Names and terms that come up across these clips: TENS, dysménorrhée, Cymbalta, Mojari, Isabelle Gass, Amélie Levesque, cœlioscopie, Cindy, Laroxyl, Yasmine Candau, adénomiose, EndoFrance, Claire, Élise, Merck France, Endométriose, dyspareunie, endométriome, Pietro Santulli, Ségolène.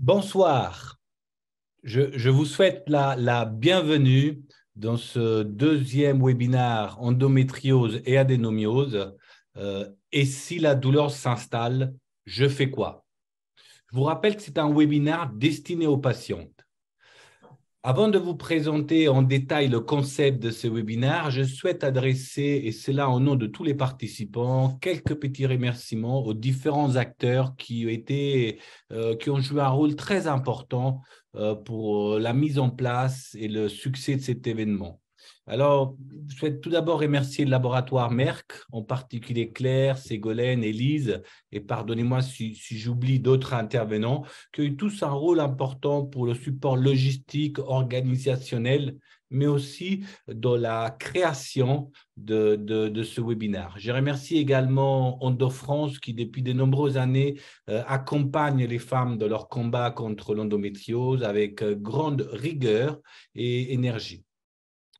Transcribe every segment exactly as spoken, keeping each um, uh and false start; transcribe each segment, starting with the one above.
Bonsoir, je, je vous souhaite la, la bienvenue dans ce deuxième webinaire endométriose et adénomiose. Euh, et si la douleur s'installe, je fais quoi? Je vous rappelle que c'est un webinaire destiné aux patientes. Avant de vous présenter en détail le concept de ce webinaire, je souhaite adresser, et cela au nom de tous les participants, quelques petits remerciements aux différents acteurs qui ont, été, euh, qui ont joué un rôle très important euh, pour la mise en place et le succès de cet événement. Alors, je souhaite tout d'abord remercier le laboratoire Merck, en particulier Claire, Ségolène, Élise, et pardonnez-moi si, si j'oublie d'autres intervenants, qui ont eu tous un rôle important pour le support logistique, organisationnel, mais aussi dans la création de, de, de ce webinaire. Je remercie également EndoFrance qui, depuis de nombreuses années, euh, accompagne les femmes dans leur combat contre l'endométriose avec euh, grande rigueur et énergie.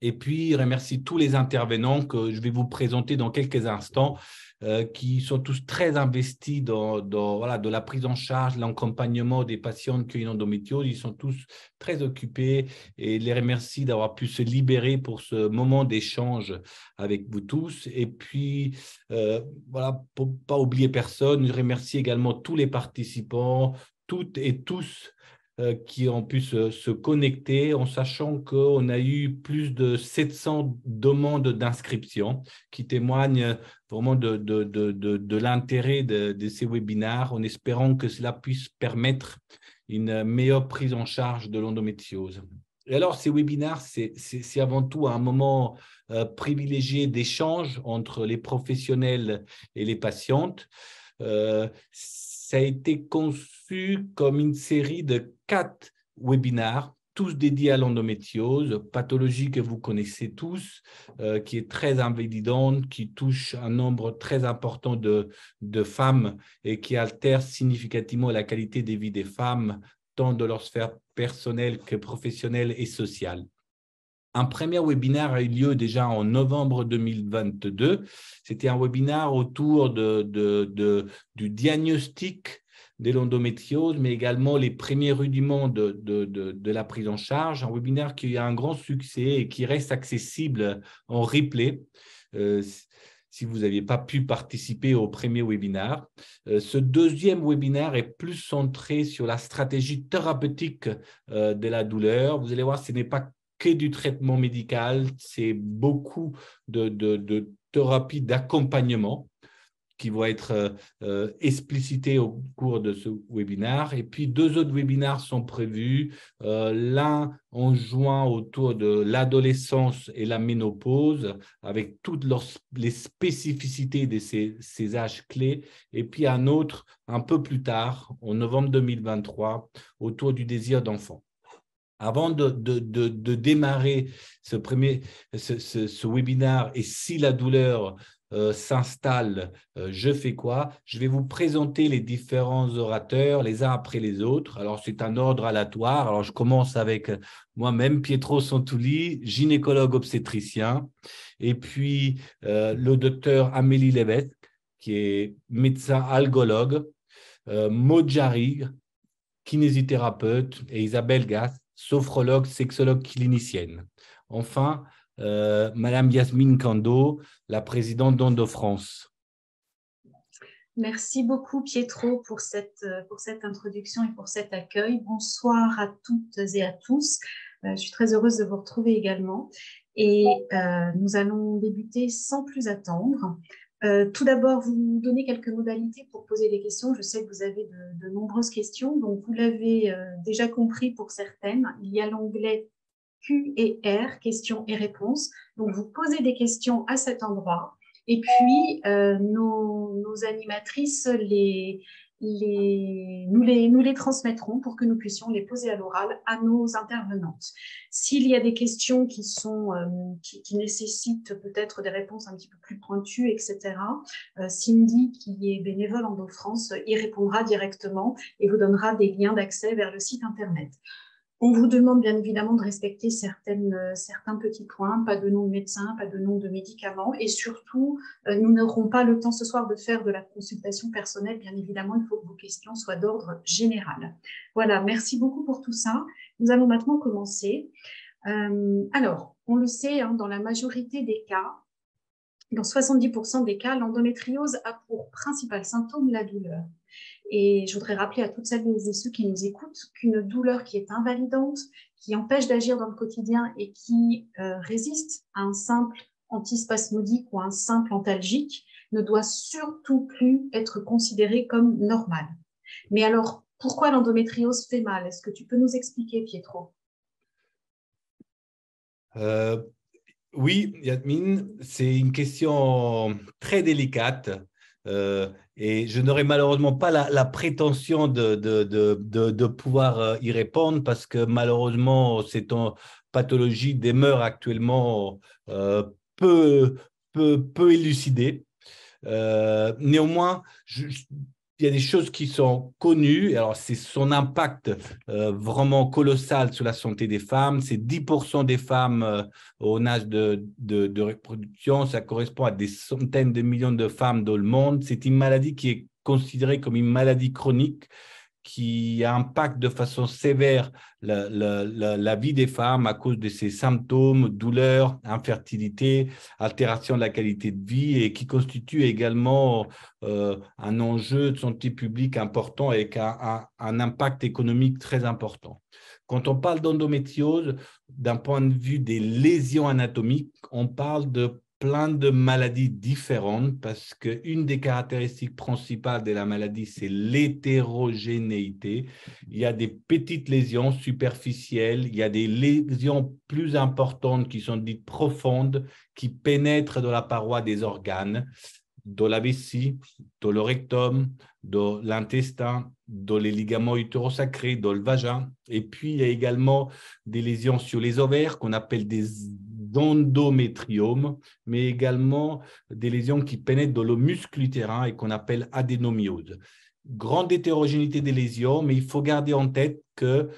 Et puis, remercie tous les intervenants que je vais vous présenter dans quelques instants, euh, qui sont tous très investis dans, dans voilà, de la prise en charge, l'accompagnement des patientes qui ont une endométriose. Ils sont tous très occupés et les remercie d'avoir pu se libérer pour ce moment d'échange avec vous tous. Et puis, euh, voilà, pour ne pas oublier personne, je remercie également tous les participants, toutes et tous, qui ont pu se, se connecter en sachant qu'on a eu plus de sept cents demandes d'inscription qui témoignent vraiment de, de, de, de, de l'intérêt de, de ces webinaires en espérant que cela puisse permettre une meilleure prise en charge de l'endométriose. Et alors, ces webinaires, c'est avant tout un moment euh, privilégié d'échange entre les professionnels et les patientes. Euh, Ça a été conçu comme une série de quatre webinaires, tous dédiés à l'endométriose, pathologie que vous connaissez tous, euh, qui est très invalidante, qui touche un nombre très important de, de femmes et qui altère significativement la qualité de vie des femmes, tant de leur sphère personnelle que professionnelle et sociale. Un premier webinaire a eu lieu déjà en novembre deux mille vingt-deux. C'était un webinaire autour de, de, de, du diagnostic de l'endométriose, mais également les premiers rudiments de, de, de, de la prise en charge. Un webinaire qui a un grand succès et qui reste accessible en replay. Euh, si vous n'aviez pas pu participer au premier webinaire. Ce deuxième webinaire est plus centré sur la stratégie thérapeutique de la douleur. Vous allez voir, ce n'est pas que du traitement médical, c'est beaucoup de, de, de thérapies d'accompagnement qui vont être euh, explicitées au cours de ce webinaire. Et puis, deux autres webinaires sont prévus, euh, l'un en juin autour de l'adolescence et la ménopause, avec toutes leurs, les spécificités de ces, ces âges clés, et puis un autre un peu plus tard, en novembre deux mille vingt-trois, autour du désir d'enfant. Avant de, de, de, de démarrer ce, premier, ce, ce, ce webinaire, et si la douleur euh, s'installe, euh, je fais quoi? Je vais vous présenter les différents orateurs, les uns après les autres. Alors, c'est un ordre aléatoire. Alors, je commence avec moi-même, Pietro Santulli, gynécologue obstétricien, et puis euh, le docteur Amélie Levesque, qui est médecin algologue, euh, Mojari, kinésithérapeute, et Isabelle Gass, sophrologue, sexologue clinicienne. Enfin, euh, Madame Yasmine Candau, la présidente d'EndoFrance. Merci beaucoup Pietro pour cette, pour cette introduction et pour cet accueil. Bonsoir à toutes et à tous. Euh, je suis très heureuse de vous retrouver également. Et euh, nous allons débuter sans plus attendre. Euh, tout d'abord, vous donner quelques modalités pour poser des questions. Je sais que vous avez de, de nombreuses questions, donc vous l'avez euh, déjà compris pour certaines. Il y a l'onglet Q et R, questions et réponses. Donc, vous posez des questions à cet endroit. Et puis, euh, nos, nos animatrices les, les, nous, les, nous les transmettrons pour que nous puissions les poser à l'oral à nos intervenantes. S'il y a des questions qui, sont, euh, qui, qui nécessitent peut-être des réponses un petit peu plus pointues, et cetera, euh, Cindy, qui est bénévole en EndoFrance, y répondra directement et vous donnera des liens d'accès vers le site Internet. On vous demande bien évidemment de respecter certaines, euh, certains petits points, pas de nom de médecin, pas de nom de médicament. Et surtout, euh, nous n'aurons pas le temps ce soir de faire de la consultation personnelle. Bien évidemment, il faut que vos questions soient d'ordre général. Voilà, merci beaucoup pour tout ça. Nous allons maintenant commencer. Euh, alors, on le sait, hein, dans la majorité des cas, dans soixante-dix pour cent des cas, l'endométriose a pour principal symptôme la douleur. Et je voudrais rappeler à toutes celles et ceux qui nous écoutent qu'une douleur qui est invalidante, qui empêche d'agir dans le quotidien et qui euh, résiste à un simple antispasmodique ou à un simple antalgique ne doit surtout plus être considérée comme normale. Mais alors, pourquoi l'endométriose fait mal? Est-ce que tu peux nous expliquer, Pietro? euh, Oui, Yasmine, c'est une question très délicate. Euh, et je n'aurai malheureusement pas la, la prétention de, de, de, de, de pouvoir y répondre parce que malheureusement, cette pathologie demeure actuellement euh, peu, peu, peu élucidée. Euh, néanmoins, je, je, il y a des choses qui sont connues. Alors, c'est son impact euh, vraiment colossal sur la santé des femmes. C'est dix pour cent des femmes euh, au âge de, de, de reproduction. Ça correspond à des centaines de millions de femmes dans le monde. C'est une maladie qui est considérée comme une maladie chronique qui impacte de façon sévère la, la, la, la vie des femmes à cause de ses symptômes, douleurs, infertilité, altération de la qualité de vie et qui constitue également euh, un enjeu de santé publique important et qui a un, un impact économique très important. Quand on parle d'endométriose, d'un point de vue des lésions anatomiques, on parle de plein de maladies différentes parce qu'une des caractéristiques principales de la maladie, c'est l'hétérogénéité. Il y a des petites lésions superficielles, il y a des lésions plus importantes qui sont dites profondes, qui pénètrent dans la paroi des organes, dans la vessie, dans le rectum, dans l'intestin, dans les ligaments utérosacrés, dans le vagin. Et puis, il y a également des lésions sur les ovaires qu'on appelle des d'endométriome, mais également des lésions qui pénètrent dans le muscle utérin et qu'on appelle adénomiose. Grande hétérogénéité des lésions, mais il faut garder en tête qu'il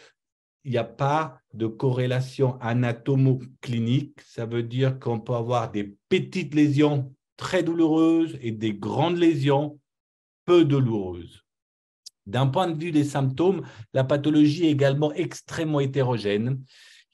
n'y a pas de corrélation anatomo-clinique. Ça veut dire qu'on peut avoir des petites lésions très douloureuses et des grandes lésions peu douloureuses. D'un point de vue des symptômes, la pathologie est également extrêmement hétérogène.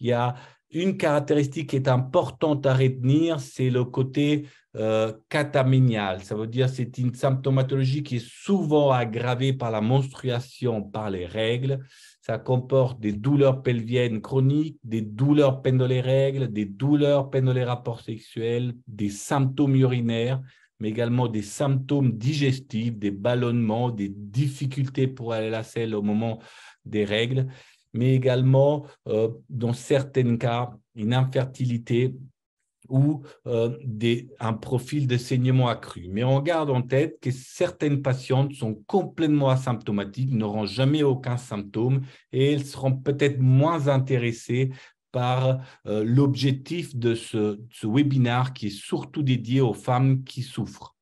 Il y a une caractéristique qui est importante à retenir, c'est le côté euh, cataménial. Ça veut dire que c'est une symptomatologie qui est souvent aggravée par la menstruation, par les règles. Ça comporte des douleurs pelviennes chroniques, des douleurs pendant les règles, des douleurs pendant les rapports sexuels, des symptômes urinaires, mais également des symptômes digestifs, des ballonnements, des difficultés pour aller à la selle au moment des règles, mais également, euh, dans certains cas, une infertilité ou euh, des, un profil de saignement accru. Mais on garde en tête que certaines patientes sont complètement asymptomatiques, n'auront jamais aucun symptôme et elles seront peut-être moins intéressées par euh, l'objectif de ce, ce webinaire qui est surtout dédié aux femmes qui souffrent.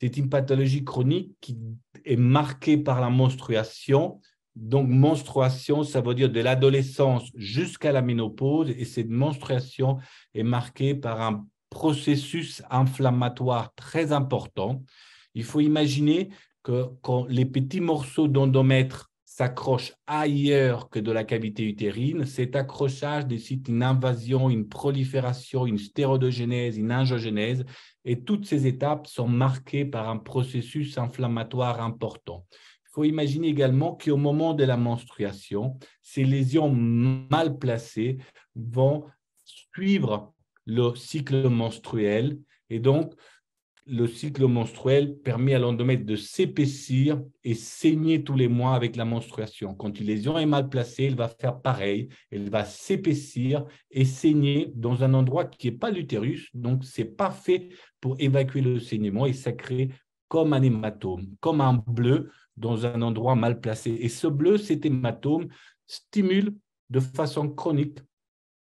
C'est une pathologie chronique qui est marquée par la menstruation. Donc, menstruation, ça veut dire de l'adolescence jusqu'à la ménopause. Et cette menstruation est marquée par un processus inflammatoire très important. Il faut imaginer que quand les petits morceaux d'endomètre s'accrochent ailleurs que de la cavité utérine, cet accrochage décide une invasion, une prolifération, une stéroidogénèse, une angiogénèse. Et toutes ces étapes sont marquées par un processus inflammatoire important. Il faut imaginer également qu'au moment de la menstruation, ces lésions mal placées vont suivre le cycle menstruel. Et donc, le cycle menstruel permet à l'endomètre de s'épaissir et saigner tous les mois avec la menstruation. Quand une lésion est mal placée, elle va faire pareil. Elle va s'épaissir et saigner dans un endroit qui n'est pas l'utérus. Donc, ce n'est pas fait pour évacuer le saignement et ça crée comme un hématome, comme un bleu, dans un endroit mal placé. Et ce bleu, cet hématome, stimule de façon chronique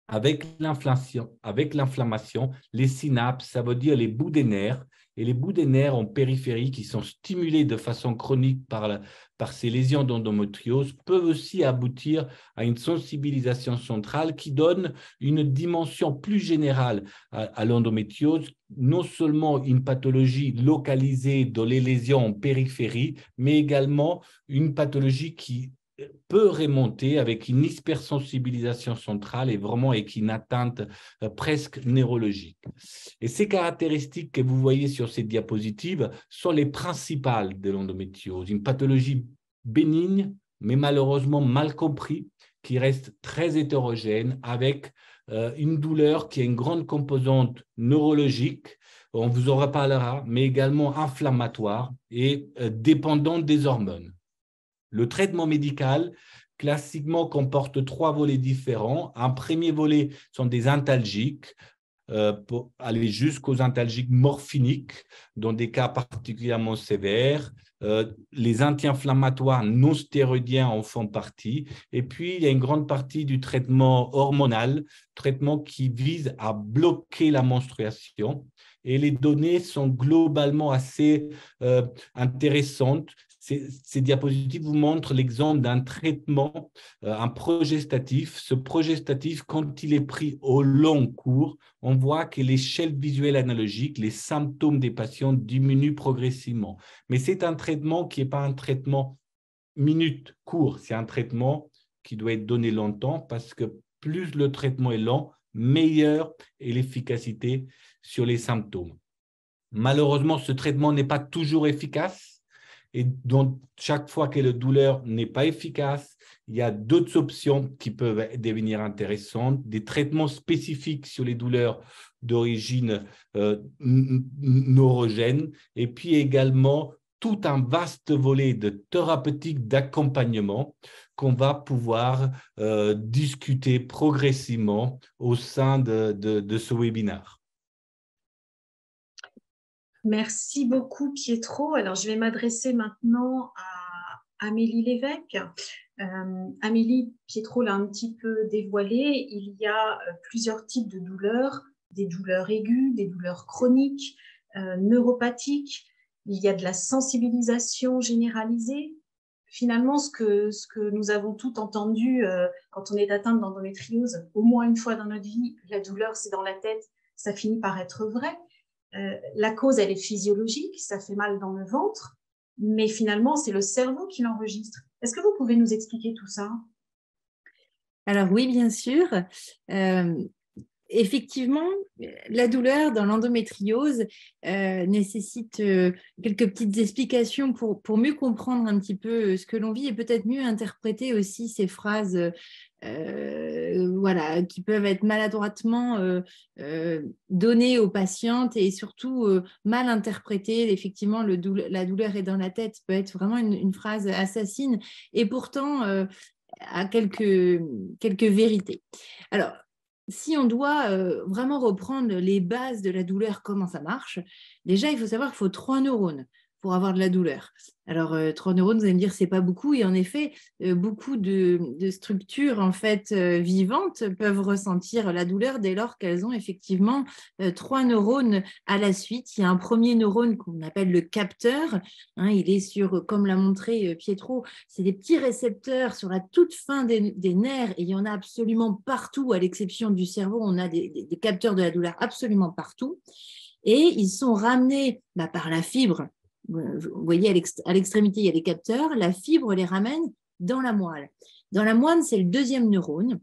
avec l'inflammation, avec l'inflammation, les synapses, ça veut dire les bouts des nerfs, et les bouts des nerfs en périphérie qui sont stimulés de façon chronique par, la, par ces lésions d'endométriose peuvent aussi aboutir à une sensibilisation centrale qui donne une dimension plus générale à, à l'endométriose, non seulement une pathologie localisée dans les lésions en périphérie, mais également une pathologie qui peut remonter avec une hypersensibilisation centrale et vraiment avec une atteinte presque neurologique. Et ces caractéristiques que vous voyez sur ces diapositives sont les principales de l'endométriose, une pathologie bénigne, mais malheureusement mal comprise, qui reste très hétérogène, avec une douleur qui a une grande composante neurologique, on vous en reparlera, mais également inflammatoire et dépendante des hormones. Le traitement médical, classiquement, comporte trois volets différents. Un premier volet sont des antalgiques, euh, pour aller jusqu'aux antalgiques morphiniques, dans des cas particulièrement sévères. Euh, les anti-inflammatoires non stéroïdiens en font partie. Et puis, il y a une grande partie du traitement hormonal, traitement qui vise à bloquer la menstruation. Et les données sont globalement assez euh, intéressantes. Ces, ces diapositives vous montrent l'exemple d'un traitement, euh, un progestatif. Ce progestatif, quand il est pris au long cours, on voit que l'échelle visuelle analogique, les symptômes des patients diminuent progressivement. Mais c'est un traitement qui n'est pas un traitement minute, court. C'est un traitement qui doit être donné longtemps parce que plus le traitement est lent, meilleure est l'efficacité sur les symptômes. Malheureusement, ce traitement n'est pas toujours efficace. Et donc, chaque fois que la douleur n'est pas efficace, il y a d'autres options qui peuvent devenir intéressantes, des traitements spécifiques sur les douleurs d'origine euh, neurogène, et puis également tout un vaste volet de thérapeutique d'accompagnement qu'on va pouvoir euh, discuter progressivement au sein de, de, de ce webinaire. Merci beaucoup, Pietro. Alors, je vais m'adresser maintenant à Amélie Levesque. Euh, Amélie, Pietro l'a un petit peu dévoilé. Il y a plusieurs types de douleurs, des douleurs aiguës, des douleurs chroniques, euh, neuropathiques. Il y a de la sensibilisation généralisée. Finalement, ce que, ce que nous avons tout entendu euh, quand on est atteinte d'endométriose, au moins une fois dans notre vie, la douleur, c'est dans la tête, ça finit par être vrai. Euh, la cause, elle est physiologique, ça fait mal dans le ventre, mais finalement, c'est le cerveau qui l'enregistre. Est-ce que vous pouvez nous expliquer tout ça? Alors oui, bien sûr. Euh, effectivement, la douleur dans l'endométriose euh, nécessite euh, quelques petites explications pour, pour mieux comprendre un petit peu ce que l'on vit et peut-être mieux interpréter aussi ces phrases euh, Euh, voilà, qui peuvent être maladroitement euh, euh, données aux patientes et surtout euh, mal interprétées. Effectivement, le doule- la douleur est dans la tête peut être vraiment une, une phrase assassine et pourtant euh, à quelques, quelques vérités. Alors, si on doit euh, vraiment reprendre les bases de la douleur, comment ça marche? Déjà, il faut savoir qu'il faut trois neurones pour avoir de la douleur. Alors, euh, trois neurones, vous allez me dire, c'est pas beaucoup. Et en effet, euh, beaucoup de, de structures en fait, euh, vivantes peuvent ressentir la douleur dès lors qu'elles ont effectivement euh, trois neurones à la suite. Il y a un premier neurone qu'on appelle le capteur. Hein, il est sur, comme l'a montré euh, Pietro, c'est des petits récepteurs sur la toute fin des, des nerfs. Et il y en a absolument partout, à l'exception du cerveau. On a des, des, des capteurs de la douleur absolument partout. Et ils sont ramenés bah, par la fibre. Vous voyez, à l'extrémité, il y a les capteurs, la fibre les ramène dans la moelle. Dans la moelle, c'est le deuxième neurone.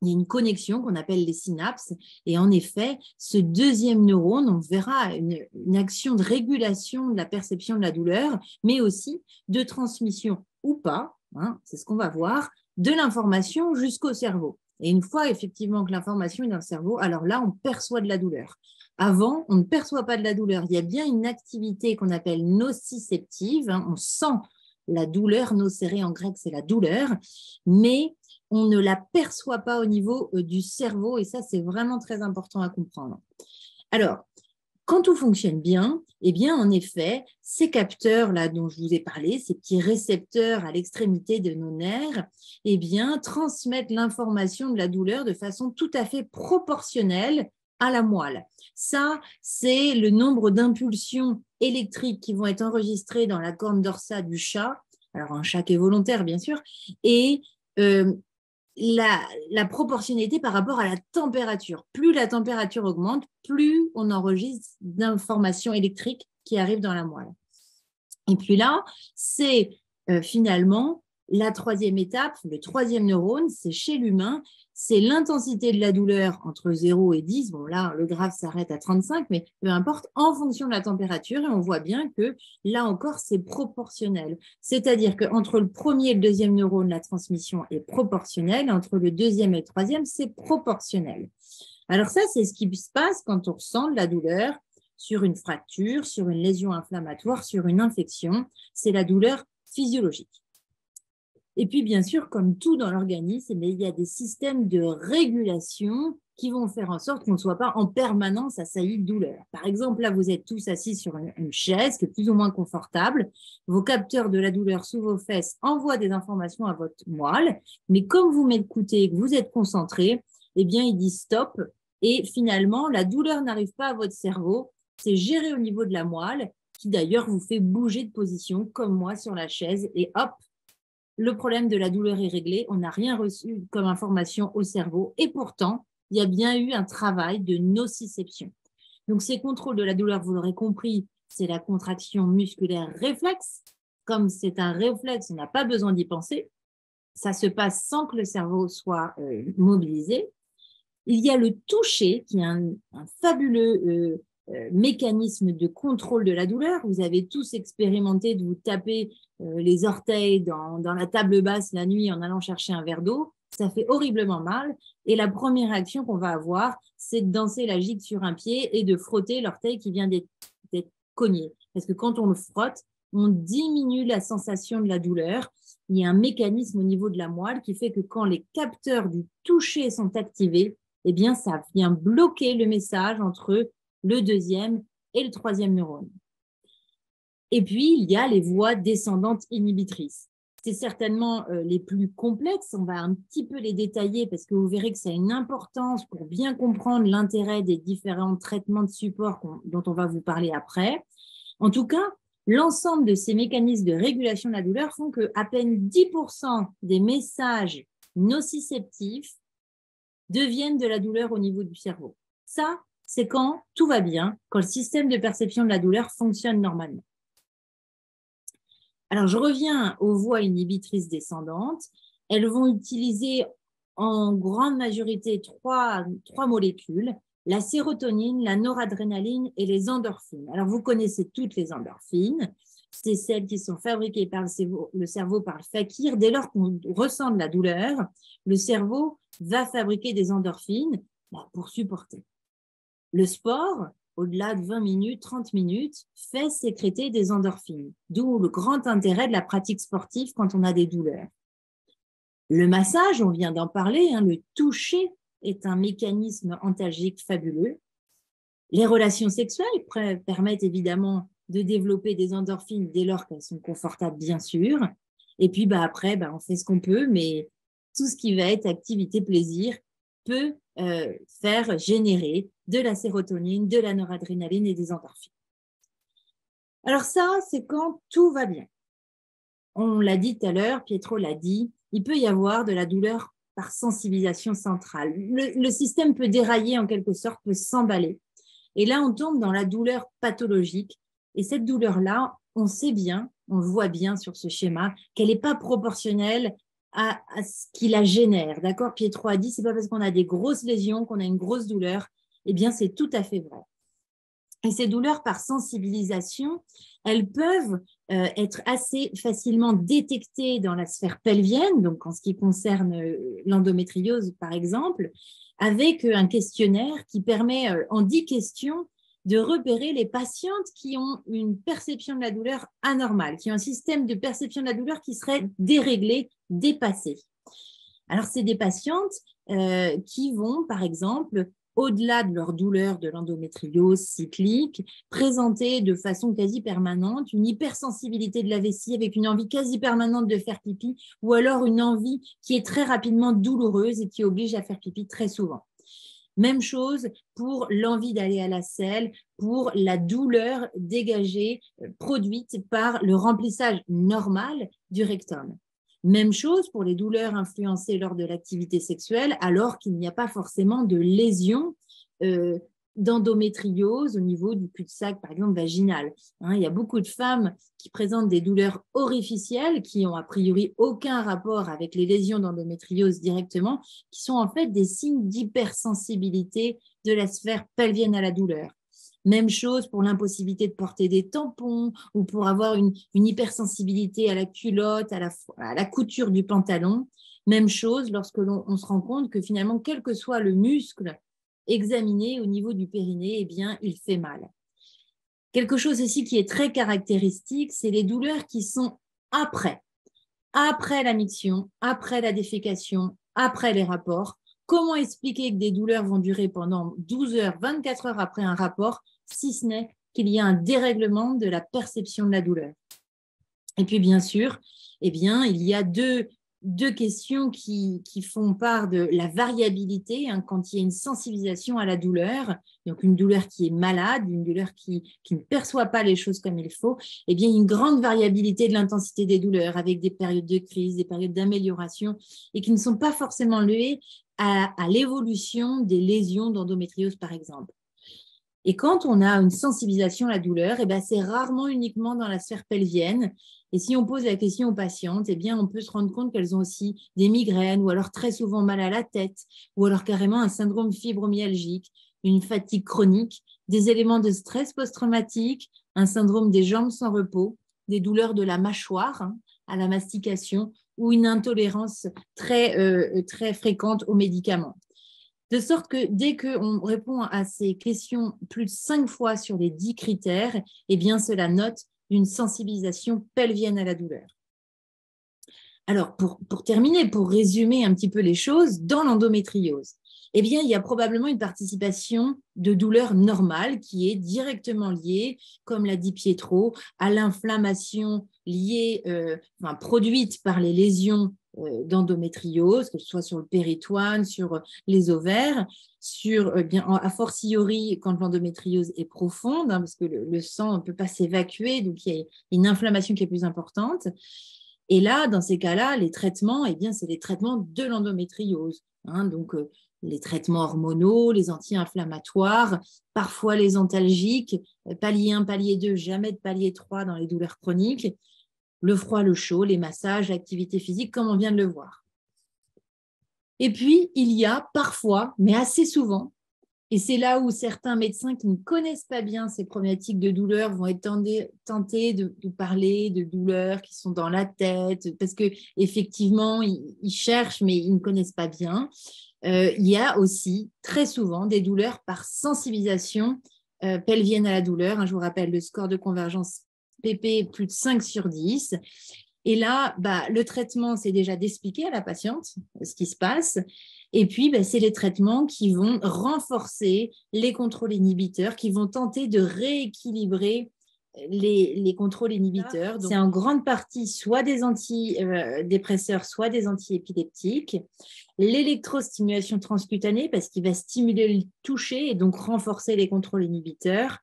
Il y a une connexion qu'on appelle les synapses. Et en effet, ce deuxième neurone, on verra une, une action de régulation de la perception de la douleur, mais aussi de transmission ou pas, hein, c'est ce qu'on va voir, de l'information jusqu'au cerveau. Et une fois effectivement que l'information est dans le cerveau, alors là, on perçoit de la douleur. Avant, on ne perçoit pas de la douleur. Il y a bien une activité qu'on appelle nociceptive. On sent la douleur, nocérée en grec, c'est la douleur, mais on ne la perçoit pas au niveau du cerveau et ça, c'est vraiment très important à comprendre. Alors, quand tout fonctionne bien, eh bien, en effet, ces capteurs-là dont je vous ai parlé, ces petits récepteurs à l'extrémité de nos nerfs, eh bien, transmettent l'information de la douleur de façon tout à fait proportionnelle à la moelle. Ça, c'est le nombre d'impulsions électriques qui vont être enregistrées dans la corne dorsale du chat. Alors, un chat qui est volontaire, bien sûr, et euh, la, la proportionnalité par rapport à la température. Plus la température augmente, plus on enregistre d'informations électriques qui arrivent dans la moelle. Et puis là, c'est euh, finalement la troisième étape, le troisième neurone, c'est chez l'humain, c'est l'intensité de la douleur entre zéro et dix. Bon, là, le graphe s'arrête à trente-cinq, mais peu importe, en fonction de la température, et on voit bien que là encore, c'est proportionnel. C'est-à-dire qu'entre le premier et le deuxième neurone, la transmission est proportionnelle, entre le deuxième et le troisième, c'est proportionnel. Alors ça, c'est ce qui se passe quand on ressent de la douleur sur une fracture, sur une lésion inflammatoire, sur une infection. C'est la douleur physiologique. Et puis, bien sûr, comme tout dans l'organisme, il y a des systèmes de régulation qui vont faire en sorte qu'on ne soit pas en permanence assailli de douleur. Par exemple, là, vous êtes tous assis sur une, une chaise qui est plus ou moins confortable. Vos capteurs de la douleur sous vos fesses envoient des informations à votre moelle. Mais comme vous m'écoutez et que vous êtes concentré, eh bien, il dit stop. Et finalement, la douleur n'arrive pas à votre cerveau. C'est géré au niveau de la moelle qui, d'ailleurs, vous fait bouger de position comme moi sur la chaise et hop, le problème de la douleur est réglé, on n'a rien reçu comme information au cerveau et pourtant, il y a bien eu un travail de nociception. Donc, ces contrôles de la douleur, vous l'aurez compris, c'est la contraction musculaire réflexe. Comme c'est un réflexe, on n'a pas besoin d'y penser. Ça se passe sans que le cerveau soit euh, mobilisé. Il y a le toucher qui est un, un fabuleux... Euh, Euh, mécanisme de contrôle de la douleur. Vous avez tous expérimenté de vous taper euh, les orteils dans, dans la table basse la nuit en allant chercher un verre d'eau. Ça fait horriblement mal. Et la première action qu'on va avoir, c'est de danser la gigue sur un pied et de frotter l'orteil qui vient d'être cogné. Parce que quand on le frotte, on diminue la sensation de la douleur. Il y a un mécanisme au niveau de la moelle qui fait que quand les capteurs du toucher sont activés, eh bien, ça vient bloquer le message entre eux, le deuxième et le troisième neurone. Et puis, il y a les voies descendantes inhibitrices. C'est certainement les plus complexes, on va un petit peu les détailler parce que vous verrez que ça a une importance pour bien comprendre l'intérêt des différents traitements de support dont on va vous parler après. En tout cas, l'ensemble de ces mécanismes de régulation de la douleur font qu'à peine dix pour cent des messages nociceptifs deviennent de la douleur au niveau du cerveau. Ça, c'est quand tout va bien, quand le système de perception de la douleur fonctionne normalement. Alors, je reviens aux voies inhibitrices descendantes. Elles vont utiliser en grande majorité trois, trois molécules, la sérotonine, la noradrénaline et les endorphines. Alors, vous connaissez toutes les endorphines. C'est celles qui sont fabriquées par le cerveau, le cerveau par le fakir. Dès lors qu'on ressent de la douleur, le cerveau va fabriquer des endorphines pour supporter. Le sport, au-delà de vingt minutes, trente minutes, fait sécréter des endorphines, d'où le grand intérêt de la pratique sportive quand on a des douleurs. Le massage, on vient d'en parler, hein, le toucher est un mécanisme antalgique fabuleux. Les relations sexuelles permettent évidemment de développer des endorphines dès lors qu'elles sont confortables, bien sûr. Et puis bah, après, bah, on fait ce qu'on peut, mais tout ce qui va être activité, plaisir, peut euh, faire générer de la sérotonine, de la noradrénaline et des endorphines. Alors ça, c'est quand tout va bien. On l'a dit tout à l'heure, Pietro l'a dit, il peut y avoir de la douleur par sensibilisation centrale. Le, le système peut dérailler en quelque sorte, peut s'emballer. Et là, on tombe dans la douleur pathologique. Et cette douleur-là, on sait bien, on voit bien sur ce schéma qu'elle n'est pas proportionnelle à, à ce qui la génère. D'accord, Pietro a dit, c'est pas parce qu'on a des grosses lésions qu'on a une grosse douleur. Eh bien, c'est tout à fait vrai. Et ces douleurs par sensibilisation, elles peuvent euh, être assez facilement détectées dans la sphère pelvienne, donc en ce qui concerne euh, l'endométriose, par exemple, avec euh, un questionnaire qui permet, euh, en dix questions, de repérer les patientes qui ont une perception de la douleur anormale, qui ont un système de perception de la douleur qui serait déréglé, dépassé. Alors, c'est des patientes euh, qui vont, par exemple, au-delà de leur douleur de l'endométriose cyclique, présenter de façon quasi permanente une hypersensibilité de la vessie avec une envie quasi permanente de faire pipi ou alors une envie qui est très rapidement douloureuse et qui oblige à faire pipi très souvent. Même chose pour l'envie d'aller à la selle, pour la douleur dégagée, produite par le remplissage normal du rectum. Même chose pour les douleurs influencées lors de l'activité sexuelle, alors qu'il n'y a pas forcément de lésion euh, d'endométriose au niveau du cul-de-sac, par exemple, vaginal. Hein, il y a beaucoup de femmes qui présentent des douleurs orificielles qui n'ont a priori aucun rapport avec les lésions d'endométriose directement, qui sont en fait des signes d'hypersensibilité de la sphère pelvienne à la douleur. Même chose pour l'impossibilité de porter des tampons ou pour avoir une, une hypersensibilité à la culotte, à la, à la couture du pantalon. Même chose lorsque l'on se rend compte que finalement, quel que soit le muscle examiné au niveau du périnée, eh bien, il fait mal. Quelque chose aussi qui est très caractéristique, c'est les douleurs qui sont après, après la miction, après la défécation, après les rapports. Comment expliquer que des douleurs vont durer pendant douze heures, vingt-quatre heures après un rapport, si ce n'est qu'il y a un dérèglement de la perception de la douleur? Et puis, bien sûr, eh bien, il y a deux... Deux questions qui, qui font part de la variabilité hein, quand il y a une sensibilisation à la douleur, donc une douleur qui est malade, une douleur qui, qui ne perçoit pas les choses comme il faut, et bien une grande variabilité de l'intensité des douleurs avec des périodes de crise, des périodes d'amélioration et qui ne sont pas forcément liées à, à l'évolution des lésions d'endométriose par exemple. Et quand on a une sensibilisation à la douleur, et bien c'est rarement uniquement dans la sphère pelvienne. Et si on pose la question aux patientes, eh bien on peut se rendre compte qu'elles ont aussi des migraines ou alors très souvent mal à la tête ou alors carrément un syndrome fibromyalgique, une fatigue chronique, des éléments de stress post-traumatique, un syndrome des jambes sans repos, des douleurs de la mâchoire hein, à la mastication ou une intolérance très, euh, très fréquente aux médicaments. De sorte que dès qu'on répond à ces questions plus de cinq fois sur les dix critères, eh bien cela note d'une sensibilisation pelvienne à la douleur. Alors, pour, pour terminer, pour résumer un petit peu les choses, dans l'endométriose, eh bien, il y a probablement une participation de douleur normale qui est directement liée, comme l'a dit Pietro, à l'inflammation liée, euh, enfin, produite par les lésions d'endométriose, que ce soit sur le péritoine, sur les ovaires, sur, eh bien, a fortiori quand l'endométriose est profonde, hein, parce que le, le sang ne peut pas s'évacuer, donc il y a une inflammation qui est plus importante. Et là, dans ces cas-là, les traitements, eh bien, c'est les traitements de l'endométriose. Hein, donc, euh, les traitements hormonaux, les anti-inflammatoires, parfois les antalgiques, palier un, palier deux, jamais de palier trois dans les douleurs chroniques. Le froid, le chaud, les massages, l'activité physique, comme on vient de le voir. Et puis, il y a parfois, mais assez souvent, et c'est là où certains médecins qui ne connaissent pas bien ces problématiques de douleur vont être tentés de, de parler de douleurs qui sont dans la tête, parce qu'effectivement, ils, ils cherchent, mais ils ne connaissent pas bien. Euh, il y a aussi très souvent des douleurs par sensibilisation euh, pelvienne à la douleur. Hein, je vous rappelle le score de convergence P P plus de cinq sur dix. Et là, bah, le traitement, c'est déjà d'expliquer à la patiente ce qui se passe. Et puis, bah, c'est les traitements qui vont renforcer les contrôles inhibiteurs, qui vont tenter de rééquilibrer les, les contrôles inhibiteurs. C'est en grande partie soit des antidépresseurs, soit des antiépileptiques. L'électrostimulation transcutanée, parce qu'il va stimuler le toucher et donc renforcer les contrôles inhibiteurs.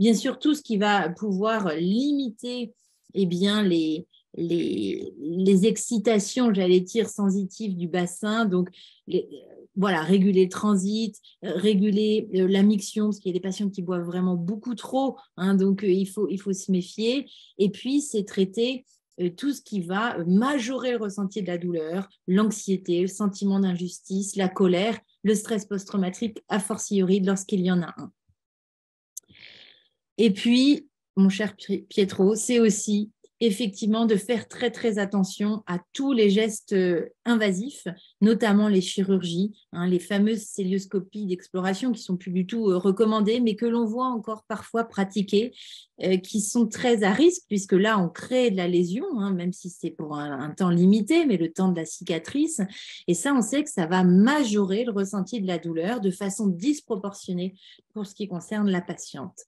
Bien sûr, tout ce qui va pouvoir limiter eh bien, les, les, les excitations, j'allais dire, sensitives du bassin, donc les, voilà, réguler le transit, réguler la miction, parce qu'il y a des patients qui boivent vraiment beaucoup trop, hein, donc il faut, il faut se méfier. Et puis, c'est traiter tout ce qui va majorer le ressenti de la douleur, l'anxiété, le sentiment d'injustice, la colère, le stress post-traumatique, a fortiori lorsqu'il y en a un. Et puis, mon cher Pietro, c'est aussi effectivement de faire très, très attention à tous les gestes invasifs, notamment les chirurgies, hein, les fameuses cœlioscopies d'exploration qui ne sont plus du tout recommandées, mais que l'on voit encore parfois pratiquées, euh, qui sont très à risque, puisque là, on crée de la lésion, hein, même si c'est pour un, un temps limité, mais le temps de la cicatrice. Et ça, on sait que ça va majorer le ressenti de la douleur de façon disproportionnée pour ce qui concerne la patiente.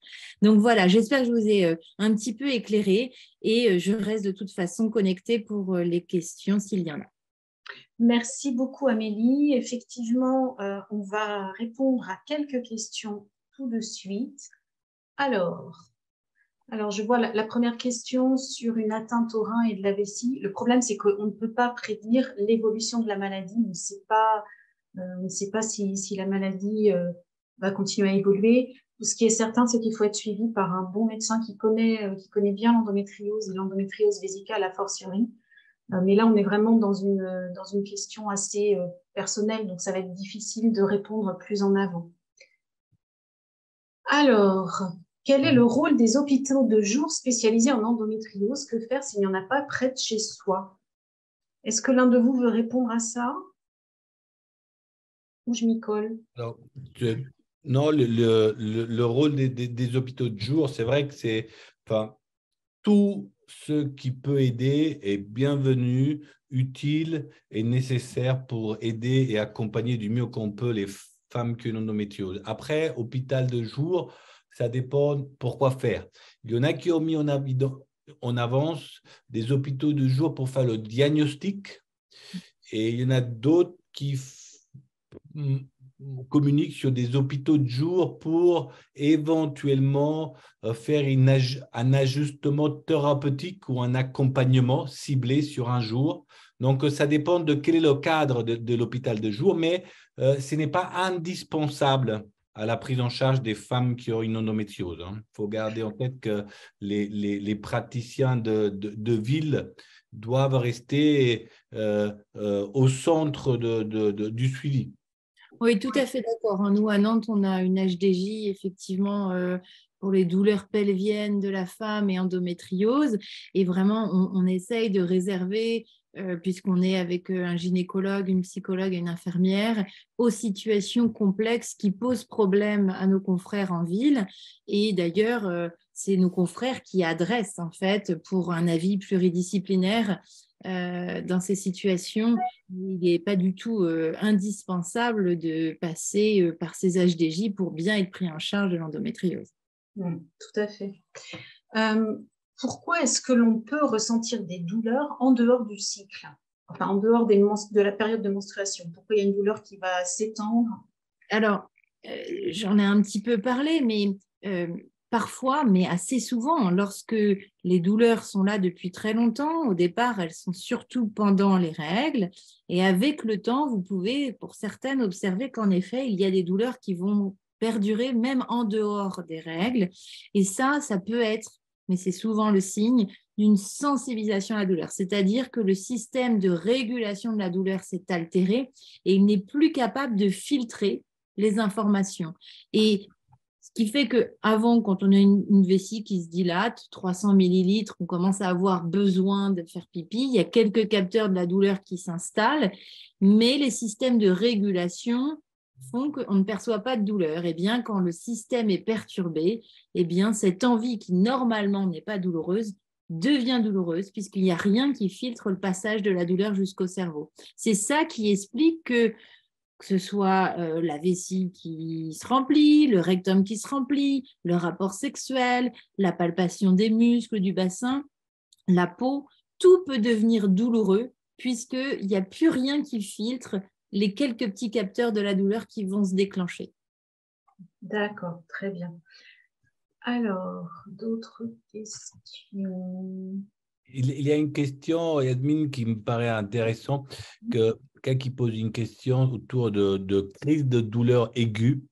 Donc voilà, j'espère que je vous ai euh, un petit peu éclairé. Et je reste de toute façon connectée pour les questions s'il y en a. Merci beaucoup, Amélie. Effectivement, euh, on va répondre à quelques questions tout de suite. Alors, alors je vois la, la première question sur une atteinte au rein et de la vessie. Le problème, c'est qu'on ne peut pas prédire l'évolution de la maladie. On ne sait pas, euh, on ne sait pas si, si la maladie euh, va continuer à évoluer. Ce qui est certain, c'est qu'il faut être suivi par un bon médecin qui connaît, euh, qui connaît bien l'endométriose et l'endométriose vésicale à fortiori. Mais là, on est vraiment dans une, dans une question assez personnelle, donc ça va être difficile de répondre plus en avant. Alors, quel est le rôle des hôpitaux de jour spécialisés en endométriose? Que faire s'il n'y en a pas près de chez soi? Est-ce que l'un de vous veut répondre à ça? Ou je m'y colle? Non, je, non le, le, le rôle des, des, des hôpitaux de jour, c'est vrai que c'est... Enfin, tout... ce qui peut aider est bienvenu, utile et nécessaire pour aider et accompagner du mieux qu'on peut les femmes qui ont une endométriose. Après, hôpital de jour, ça dépend pourquoi faire. Il y en a qui ont mis en avance des hôpitaux de jour pour faire le diagnostic et il y en a d'autres qui communiquent sur des hôpitaux de jour pour éventuellement faire une, un ajustement thérapeutique ou un accompagnement ciblé sur un jour. Donc, ça dépend de quel est le cadre de, de l'hôpital de jour, mais euh, ce n'est pas indispensable à la prise en charge des femmes qui ont une endométriose. Il hein. faut garder en tête que les, les, les praticiens de, de, de ville doivent rester euh, euh, au centre de, de, de, du suivi. Oui, tout à fait d'accord. Nous, à Nantes, on a une H D J, effectivement, euh, pour les douleurs pelviennes de la femme et endométriose. Et vraiment, on, on essaye de réserver, euh, puisqu'on est avec un gynécologue, une psychologue et une infirmière, aux situations complexes qui posent problème à nos confrères en ville. Et d'ailleurs, euh, c'est nos confrères qui adressent, en fait, pour un avis pluridisciplinaire. Euh, dans ces situations, il n'est pas du tout euh, indispensable de passer euh, par ces H D J pour bien être pris en charge de l'endométriose. Mmh, tout à fait. Euh, pourquoi est-ce que l'on peut ressentir des douleurs en dehors du cycle, enfin en dehors des de la période de menstruation? Pourquoi il y a une douleur qui va s'étendre? Alors, euh, j'en ai un petit peu parlé, mais... Euh, Parfois, mais assez souvent, lorsque les douleurs sont là depuis très longtemps, au départ, elles sont surtout pendant les règles. Et avec le temps, vous pouvez, pour certaines, observer qu'en effet, il y a des douleurs qui vont perdurer même en dehors des règles. Et ça, ça peut être, mais c'est souvent le signe, d'une sensibilisation à la douleur. C'est-à-dire que le système de régulation de la douleur s'est altéré et il n'est plus capable de filtrer les informations. Et ce qui fait qu'avant, quand on a une, une vessie qui se dilate, trois cents millilitres, on commence à avoir besoin de faire pipi, il y a quelques capteurs de la douleur qui s'installent, mais les systèmes de régulation font qu'on ne perçoit pas de douleur. Et bien, quand le système est perturbé, et bien, cette envie qui normalement n'est pas douloureuse devient douloureuse puisqu'il n'y a rien qui filtre le passage de la douleur jusqu'au cerveau. C'est ça qui explique que que ce soit euh, la vessie qui se remplit, le rectum qui se remplit, le rapport sexuel, la palpation des muscles, du bassin, la peau, tout peut devenir douloureux puisqu'il n'y a plus rien qui filtre les quelques petits capteurs de la douleur qui vont se déclencher. D'accord, très bien. Alors, d'autres questions? Il y a une question, Yasmine, qui me paraît intéressante, que quelqu'un qui pose une question autour de, de crise de douleur aiguë.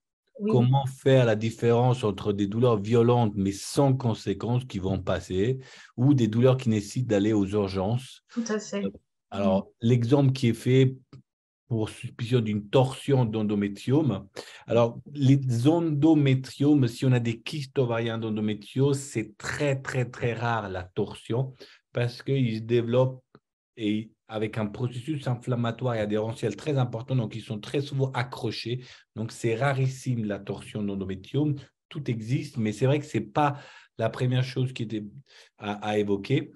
Oui. Comment faire la différence entre des douleurs violentes mais sans conséquences qui vont passer ou des douleurs qui nécessitent d'aller aux urgences? Tout à fait. Alors, mmh. l'exemple qui est fait pour suspicion d'une torsion d'endométriome. Alors, les endométriomes, si on a des kystes ovariens d'endométriose, c'est très, très, très rare la torsion parce qu'ils se développent et avec un processus inflammatoire et adhérentiel très important, donc ils sont très souvent accrochés. Donc, c'est rarissime la torsion d'endométriome. Tout existe, mais c'est vrai que ce n'est pas la première chose qui était à, à évoquer.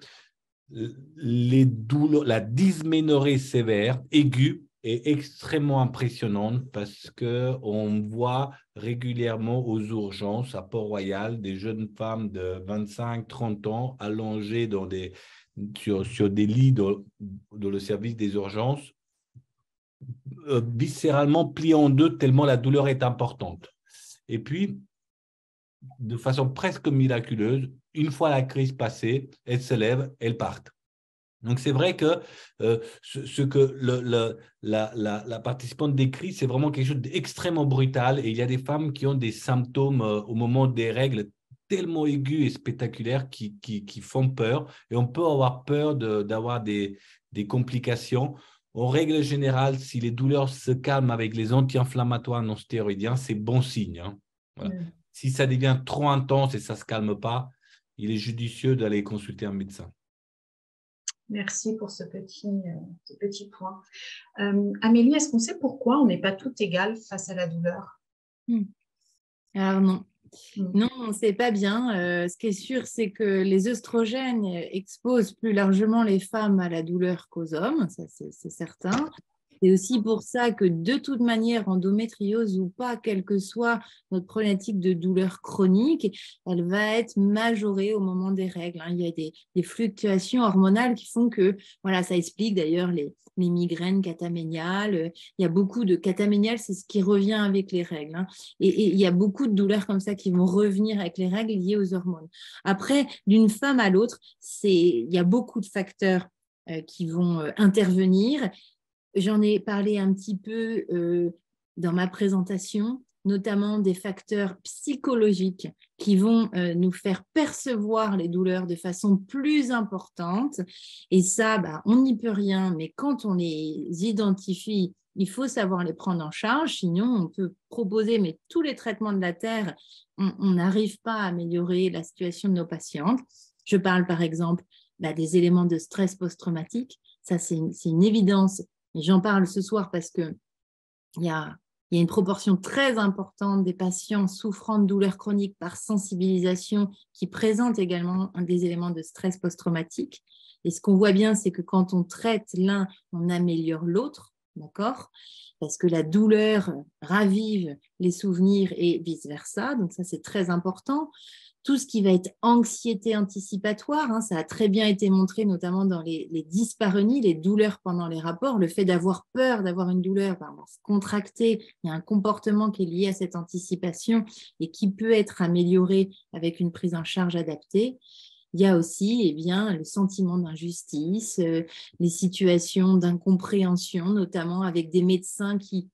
Les douleurs, la dysménorrhée sévère, aiguë, est extrêmement impressionnante parce qu'on voit régulièrement aux urgences à Port-Royal des jeunes femmes de vingt-cinq à trente ans allongées dans des... Sur, sur des lits dans, dans le service des urgences euh, viscéralement plié en deux tellement la douleur est importante. Et puis, de façon presque miraculeuse, une fois la crise passée, elles se lèvent, elles partent. Donc, c'est vrai que euh, ce, ce que le, le, la, la, la participante décrit, c'est vraiment quelque chose d'extrêmement brutal. Et il y a des femmes qui ont des symptômes euh, au moment des règles tellement aigus et spectaculaires qui, qui, qui font peur. Et on peut avoir peur de, d'avoir des, des complications. En règle générale, si les douleurs se calment avec les anti-inflammatoires non stéroïdiens, c'est bon signe. Hein. Voilà. Mmh. Si ça devient trop intense et ça ne se calme pas, il est judicieux d'aller consulter un médecin. Merci pour ce petit, euh, ce petit point. Euh, Amélie, est-ce qu'on sait pourquoi on n'est pas toutes égales face à la douleur? hmm. Alors non, hmm. non, on ne sait pas bien. Euh, ce qui est sûr, c'est que les oestrogènes exposent plus largement les femmes à la douleur qu'aux hommes, ça c'est certain. C'est aussi pour ça que de toute manière, endométriose ou pas, quelle que soit notre problématique de douleur chronique, elle va être majorée au moment des règles. Il y a des, des fluctuations hormonales qui font que, voilà, ça explique d'ailleurs les, les migraines cataméniales. Il y a beaucoup de cataméniales, c'est ce qui revient avec les règles. Hein. Et, et il y a beaucoup de douleurs comme ça qui vont revenir avec les règles liées aux hormones. Après, d'une femme à l'autre, c'est, il y a beaucoup de facteurs euh, qui vont euh, intervenir. J'en ai parlé un petit peu euh, dans ma présentation, notamment des facteurs psychologiques qui vont euh, nous faire percevoir les douleurs de façon plus importante. Et ça, bah, on n'y peut rien, mais quand on les identifie, il faut savoir les prendre en charge, sinon on peut proposer, mais tous les traitements de la Terre, on n'arrive pas à améliorer la situation de nos patientes. Je parle par exemple bah, des éléments de stress post-traumatique, ça c'est une, c'est une évidence. J'en parle ce soir parce qu'il y a, y a une proportion très importante des patients souffrant de douleurs chroniques par sensibilisation qui présentent également des éléments de stress post-traumatique. Et ce qu'on voit bien, c'est que quand on traite l'un, on améliore l'autre, d'accord? Parce que la douleur ravive les souvenirs et vice-versa. Donc ça, c'est très important. Tout ce qui va être anxiété anticipatoire, hein, ça a très bien été montré, notamment dans les, les dyspareunies, les douleurs pendant les rapports, le fait d'avoir peur, d'avoir une douleur, ben, on se contracter, il y a un comportement qui est lié à cette anticipation et qui peut être amélioré avec une prise en charge adaptée. Il y a aussi eh bien, le sentiment d'injustice, euh, les situations d'incompréhension, notamment avec des médecins qui...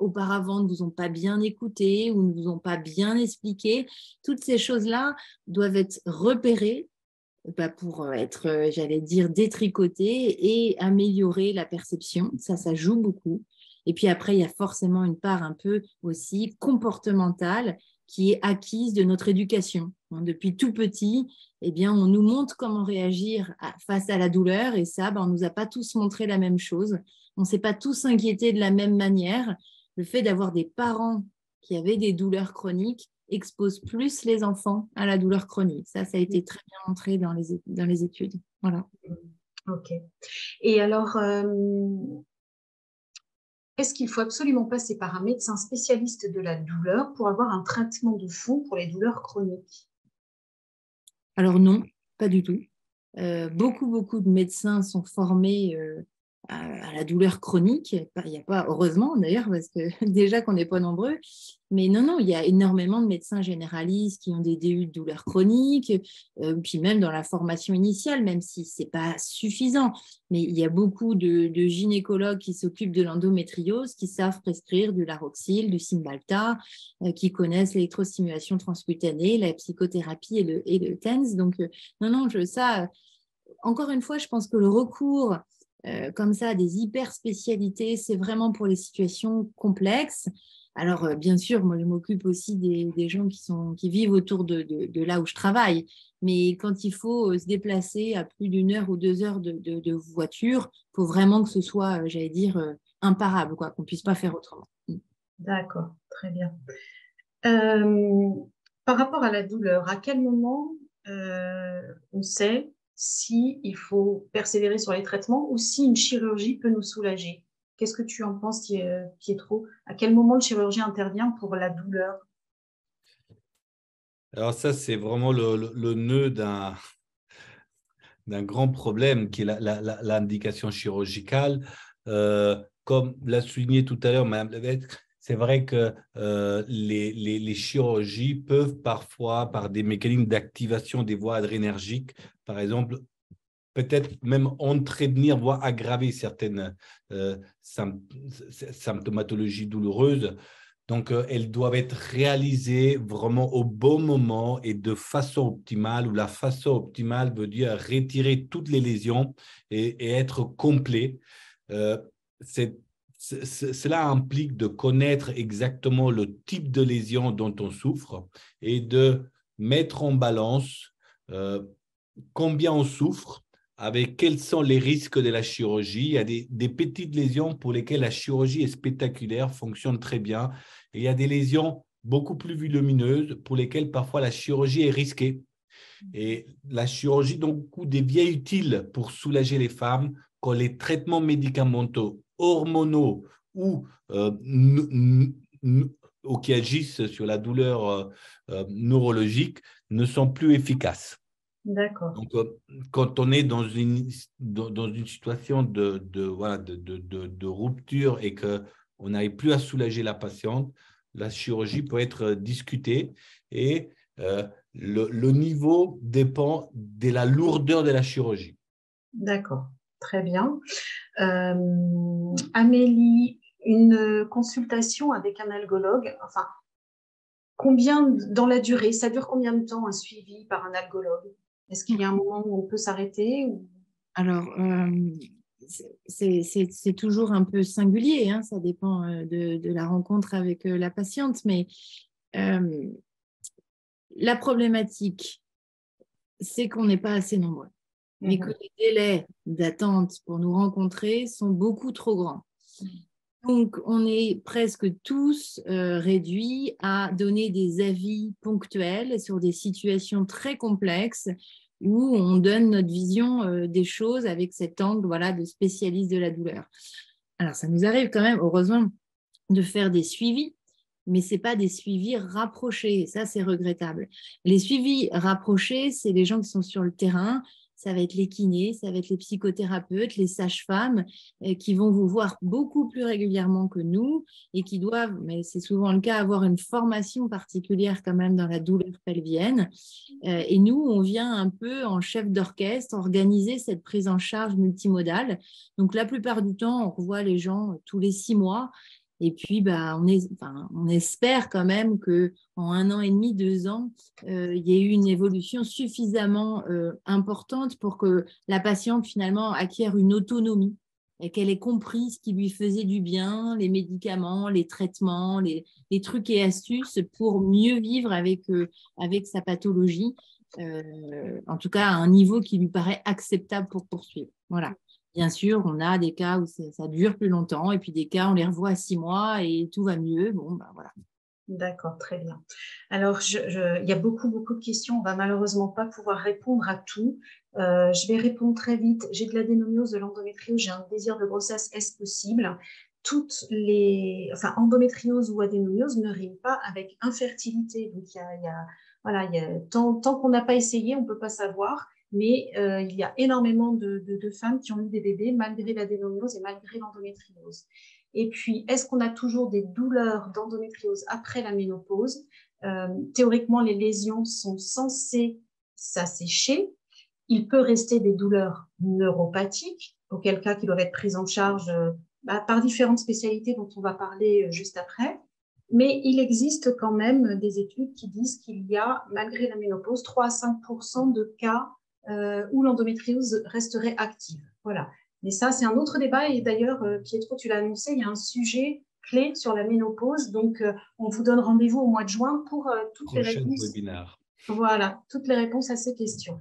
auparavant ne vous ont pas bien écouté ou ne vous ont pas bien expliqué. Toutes ces choses-là doivent être repérées pour être, j'allais dire, détricotées et améliorer la perception. Ça, ça joue beaucoup. Et puis après, il y a forcément une part un peu aussi comportementale qui est acquise de notre éducation. Depuis tout petit, eh bien, on nous montre comment réagir face à la douleur et ça, ben, on ne nous a pas tous montré la même chose. On ne s'est pas tous inquiétés de la même manière. Le fait d'avoir des parents qui avaient des douleurs chroniques expose plus les enfants à la douleur chronique. Ça, ça a été très bien montré dans les, dans les études. Voilà. OK. Et alors, euh, est-ce qu'il faut absolument passer par un médecin spécialiste de la douleur pour avoir un traitement de fond pour les douleurs chroniques? Alors non, pas du tout. Euh, beaucoup, beaucoup de médecins sont formés... Euh, à la douleur chronique, il n'y a pas, heureusement d'ailleurs, parce que déjà qu'on n'est pas nombreux, mais non, non, il y a énormément de médecins généralistes qui ont des D U de douleur chronique, euh, puis même dans la formation initiale, même si ce n'est pas suffisant, mais il y a beaucoup de, de gynécologues qui s'occupent de l'endométriose, qui savent prescrire du Laroxyl, du Cymbalta, euh, qui connaissent l'électrostimulation transcutanée, la psychothérapie et le, et le T E N S, donc euh, non, non, je, ça, euh, encore une fois, je pense que le recours Euh, comme ça, des hyper spécialités, c'est vraiment pour les situations complexes. Alors, euh, bien sûr, moi, je m'occupe aussi des, des gens qui, sont, qui vivent autour de, de, de là où je travaille. Mais quand il faut euh, se déplacer à plus d'une heure ou deux heures de, de, de voiture, il faut vraiment que ce soit, euh, j'allais dire, euh, imparable, quoi, qu'on ne puisse pas faire autrement. D'accord, très bien. Euh, par rapport à la douleur, à quel moment euh, on sait si il faut persévérer sur les traitements ou si une chirurgie peut nous soulager? Qu'est-ce que tu en penses, Pietro? À quel moment le chirurgien intervient pour la douleur? Alors ça, c'est vraiment le, le, le nœud d'un d'un grand problème qui est l'indication chirurgicale. Euh, comme l'a souligné tout à l'heure Madame Levesque, c'est vrai que euh, les, les, les chirurgies peuvent parfois, par des mécanismes d'activation des voies adrénergiques, par exemple, peut-être même entretenir, voire aggraver certaines euh, symptomatologies douloureuses. Donc, euh, elles doivent être réalisées vraiment au bon moment et de façon optimale, où la façon optimale veut dire retirer toutes les lésions et, et être complet. Euh, c'est Cela implique de connaître exactement le type de lésion dont on souffre et de mettre en balance euh, combien on souffre, avec quels sont les risques de la chirurgie. Il y a des, des petites lésions pour lesquelles la chirurgie est spectaculaire, fonctionne très bien. Et il y a des lésions beaucoup plus volumineuses pour lesquelles parfois la chirurgie est risquée. Et la chirurgie, donc, devient utile pour soulager les femmes quand les traitements médicamentaux hormonaux ou, euh, ou qui agissent sur la douleur euh, neurologique ne sont plus efficaces. D'accord. Donc, euh, quand on est dans une, dans, dans une situation de, de, voilà, de, de, de, de rupture et qu'on n'arrive plus à soulager la patiente, la chirurgie peut être discutée et euh, le, le niveau dépend de la lourdeur de la chirurgie. D'accord. Très bien. Euh, Amélie, une consultation avec un algologue, enfin, combien dans la durée, ça dure combien de temps un suivi par un algologue? Est-ce qu'il y a un moment où on peut s'arrêter ou... Alors, euh, c'est toujours un peu singulier, hein, ça dépend de, de la rencontre avec la patiente, mais euh, la problématique, c'est qu'on n'est pas assez nombreux. Mais que les délais d'attente pour nous rencontrer sont beaucoup trop grands. Donc, on est presque tous euh, réduits à donner des avis ponctuels sur des situations très complexes où on donne notre vision euh, des choses avec cet angle, voilà, de spécialiste de la douleur. Alors, ça nous arrive quand même, heureusement, de faire des suivis, mais ce n'est pas des suivis rapprochés. Ça, c'est regrettable. Les suivis rapprochés, c'est les gens qui sont sur le terrain. Ça va être les kinés, ça va être les psychothérapeutes, les sages-femmes qui vont vous voir beaucoup plus régulièrement que nous et qui doivent, mais c'est souvent le cas, avoir une formation particulière quand même dans la douleur pelvienne. Et nous, on vient un peu en chef d'orchestre organiser cette prise en charge multimodale. Donc, la plupart du temps, on revoit les gens tous les six mois. Et puis, bah, on, est, enfin, on espère quand même qu'en un an et demi, deux ans, euh, il y ait eu une évolution suffisamment euh, importante pour que la patiente, finalement, acquiert une autonomie et qu'elle ait compris ce qui lui faisait du bien, les médicaments, les traitements, les, les trucs et astuces pour mieux vivre avec, euh, avec sa pathologie, euh, en tout cas à un niveau qui lui paraît acceptable pour poursuivre. Voilà. Bien sûr, on a des cas où ça, ça dure plus longtemps et puis des cas, on les revoit à six mois et tout va mieux. Bon, ben voilà. D'accord, très bien. Alors, je, je, il y a beaucoup, beaucoup de questions. On ne va malheureusement pas pouvoir répondre à tout. Euh, je vais répondre très vite. J'ai de l'adénomiose, de l'endométriose, j'ai un désir de grossesse, est-ce possible? Toutes les, enfin, endométriose ou adénomiose ne riment pas avec infertilité. Donc, il y a, il y a, voilà, il y a, tant, tant qu'on n'a pas essayé, on ne peut pas savoir. Mais euh, il y a énormément de, de, de femmes qui ont eu des bébés malgré l'adénomiose et malgré l'endométriose. Et puis, est-ce qu'on a toujours des douleurs d'endométriose après la ménopause? euh, Théoriquement, les lésions sont censées s'assécher. Il peut rester des douleurs neuropathiques, auquel cas qui doivent être prises en charge euh, bah, par différentes spécialités dont on va parler juste après. Mais il existe quand même des études qui disent qu'il y a, malgré la ménopause, trois à cinq pour cent de cas Euh, où l'endométriose resterait active. Voilà. Mais ça, c'est un autre débat. Et d'ailleurs, euh, Pietro, tu l'as annoncé, il y a un sujet clé sur la ménopause. Donc, euh, on vous donne rendez-vous au mois de juin pour euh, toutes les réponses. Prochain webinaire. Voilà, toutes les réponses à ces questions.